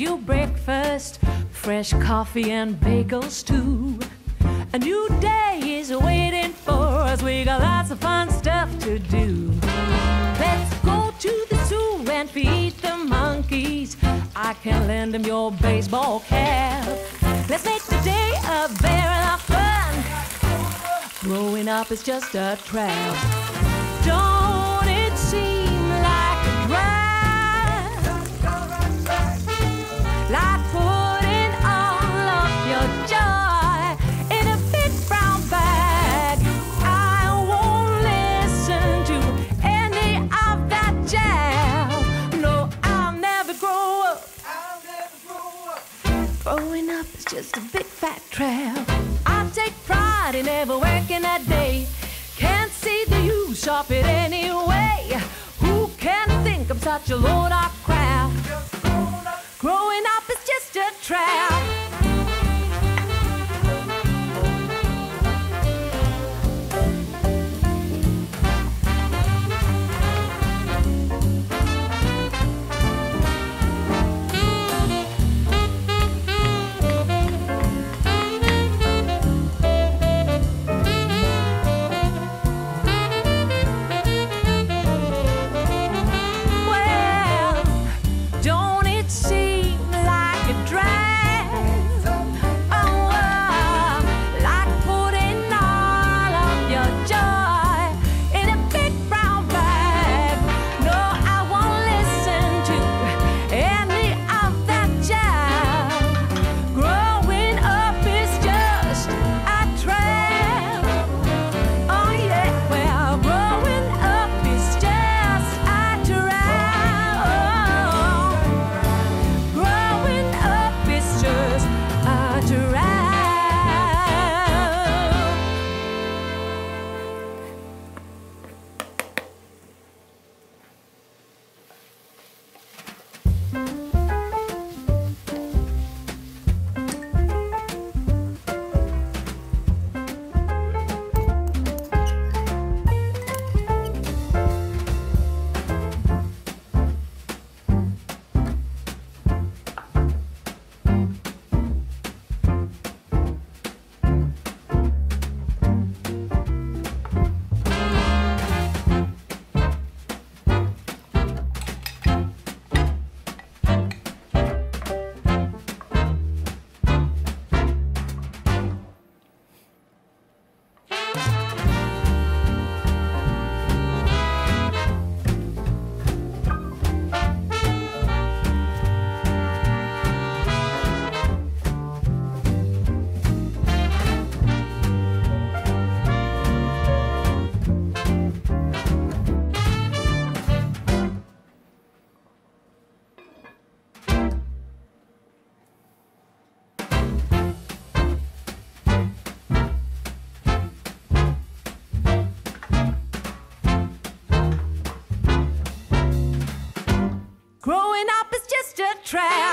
your breakfast, fresh coffee and bagels too. A new day is waiting for us, we got lots of fun stuff to do. Let's go to the zoo and feed the monkeys, I can lend them your baseball cap. Let's make the day a barrel of fun, growing up is just a trap. Don't it seem like a drag, like putting all of your joy in a big brown bag? I won't listen to any of that jazz. No, I'll never grow up, I'll never grow up. Growing up is just a big fat trap. I take pride in never working a day, can't see the use of it anyway. Who can think of such a load of crap? Growing up is just a trap. Growing up is just a trap.